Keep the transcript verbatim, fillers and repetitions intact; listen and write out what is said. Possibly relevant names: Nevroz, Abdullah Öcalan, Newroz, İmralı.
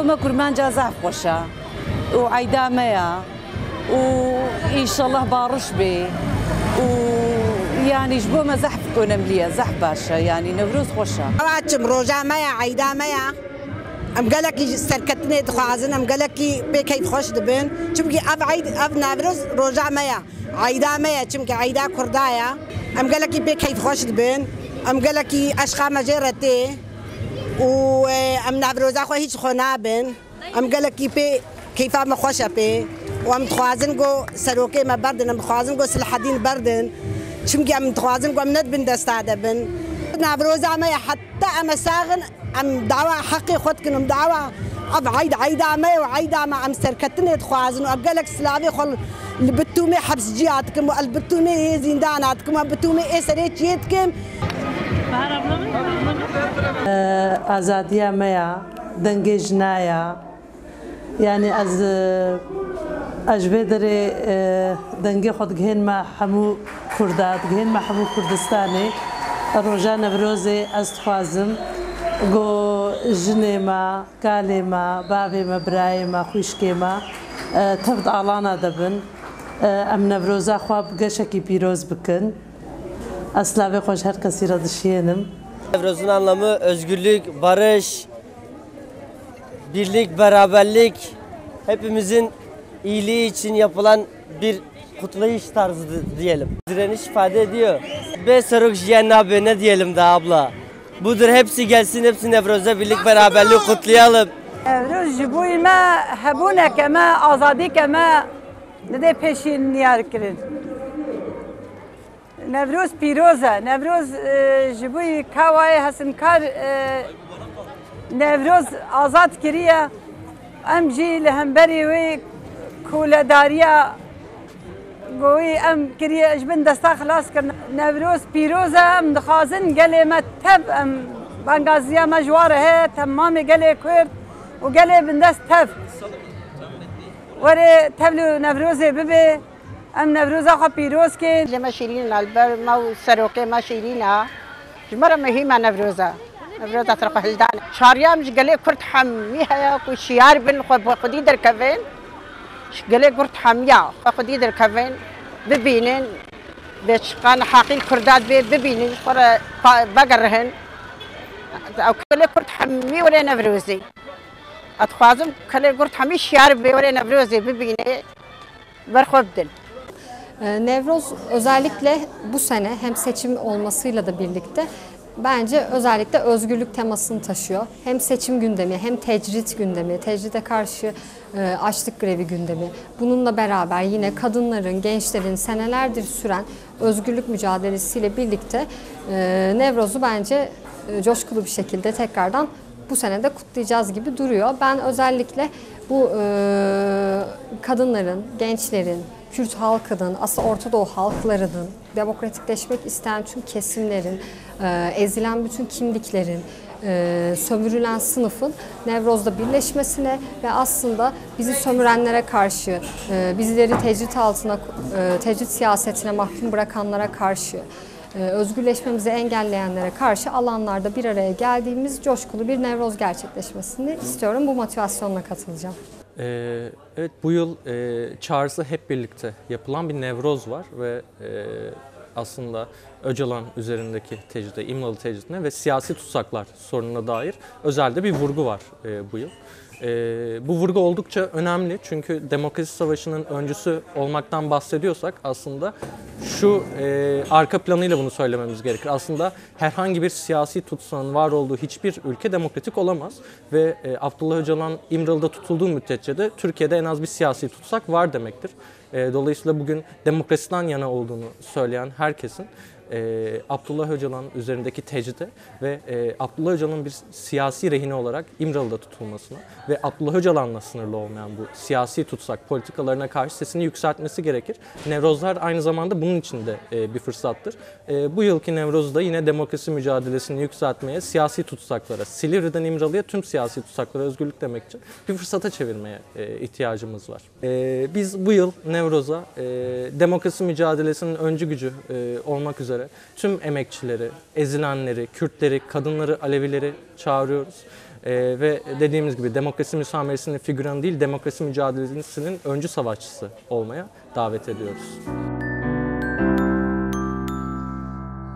ما كرمان جازاف قشة وعيدامية وإنشالله بارش بي ويعني جبو ما زحف كون مليا زحف باشا يعني نوروز قشة. راتم روجامية عيدامية أم قالك سركتني دخوازن أم قالك بكيف خوش دبن شمكي أب عيد أب نوروز روجامية عيدامية شمكي عيدا كردايا أم قالك بكيف خوش دبن أم قالك أشخاص مجرتي و ام نوروزا خو هیچ خو نابن ام گلکی پی کیفا مخوشه پی و ام تخوازن گو سروکی ما بردن ام خوازن گو سلحدین بردن چونگی ام تخوازن گو ام ندبن دستاده بن نوروزا ما حتی ام ساغن ام دعوا حقی خود کنم دعوا اب عید عید ما و عید ما ام سرکتنه تخوازن و اب گلک سلاوی خو البتومی حبس جیاتکم و البتومی زنداناتکم و البتومی اسریت یتکم Azadiye meya, denge jnaya, yani az ajbedere denge xod ghenma hamu Kurdat, ghenma hamu Kurdistani, roja Nevroze az txwazim, go jnema, kalema, babema, brayema, xwishkema, tavd alana dabin, am Nevroza xwa bgashaki piroz bikin. Asla ve hoş her kasira dışıyenim. Nevroz'un anlamı özgürlük, barış, birlik, beraberlik, hepimizin iyiliği için yapılan bir kutlayış tarzı diyelim. Direniş ifade ediyor. Be sarık jiyennabe ne diyelim de abla. Budur hepsi gelsin, hepsi Nevroz'a birlik, beraberlik kutlayalım. Nevroz jibuyma, hebunekeme, azadikeme, ne de peşin yarkirin. Nevroz piroza, Nevroz jibuy kaway hasankar, Nevroz azad kiriya, am ji lehemberi ve kuladariya, goy am kiriya jbin dasta xlas kir. Nevroz piroza am dixazin gelê me tev am bangaziya me jwar he tamamî gelê Kurd û gelê bindest tev. Were tevlû Nevrozê bibe. ام نوروزا خو پیروز که جمع شیرین البر ما سروکه ما شیرینا جمره مهمه نوروزا نوروزا طرق هلدان شاریام جگله کرد حمی هيا کو شیار بن خو خودی در کوین جگله کرد حمیا خودی در کوین ببینن بشقان حقیق کردات ببینن خره بگرهن او کله کرد حمی ولا نوروزی اتخوازم کله کرد حمی شیار به ولا نوروزی ببینه برخوبدن Nevroz özellikle bu sene hem seçim olmasıyla da birlikte bence özellikle özgürlük temasını taşıyor. Hem seçim gündemi hem tecrit gündemi, tecride karşı açlık grevi gündemi. Bununla beraber yine kadınların, gençlerin senelerdir süren özgürlük mücadelesiyle birlikte Nevroz'u bence coşkulu bir şekilde tekrardan bu sene de kutlayacağız gibi duruyor. Ben özellikle bu kadınların, gençlerin, Kürt halkının, aslında Orta Doğu halklarının, demokratikleşmek isteyen tüm kesimlerin, ezilen bütün kimliklerin, sömürülen sınıfın Nevroz'da birleşmesine ve aslında bizi sömürenlere karşı, bizleri tecrit altına, tecrit siyasetine mahkum bırakanlara karşı, özgürleşmemizi engelleyenlere karşı alanlarda bir araya geldiğimiz coşkulu bir Nevroz gerçekleşmesini istiyorum. Bu motivasyonla katılacağım. Ee, evet, bu yıl e, çağrısı hep birlikte yapılan bir Nevroz var ve e, aslında Öcalan üzerindeki tecride, İmralı tecridine ve siyasi tutsaklar sorununa dair özelde bir vurgu var e, bu yıl. E, bu vurgu oldukça önemli çünkü demokrasi savaşının öncüsü olmaktan bahsediyorsak aslında şu e, arka planıyla bunu söylememiz gerekir. Aslında herhangi bir siyasi tutsağın var olduğu hiçbir ülke demokratik olamaz ve e, Abdullah Öcalan İmralı'da tutulduğu müddetçe de Türkiye'de en az bir siyasi tutsak var demektir. E, dolayısıyla bugün demokrasiden yana olduğunu söyleyen herkesin E, Abdullah Öcalan üzerindeki tecride ve e, Abdullah Öcalan'ın bir siyasi rehine olarak İmralı'da tutulmasına ve Abdullah Öcalan'la sınırlı olmayan bu siyasi tutsak politikalarına karşı sesini yükseltmesi gerekir. Nevrozlar aynı zamanda bunun için de e, bir fırsattır. E, bu yılki Nevroz'da yine demokrasi mücadelesini yükseltmeye, siyasi tutsaklara, Silivri'den İmralı'ya tüm siyasi tutsaklara özgürlük demek için bir fırsata çevirmeye e, ihtiyacımız var. E, biz bu yıl Nevroz'a e, demokrasi mücadelesinin öncü gücü e, olmak üzere tüm emekçileri, ezilenleri, Kürtleri, kadınları, Alevileri çağırıyoruz. e, ve dediğimiz gibi demokrasi müsameresinin figüranı değil, demokrasi mücadelesinin öncü savaşçısı olmaya davet ediyoruz.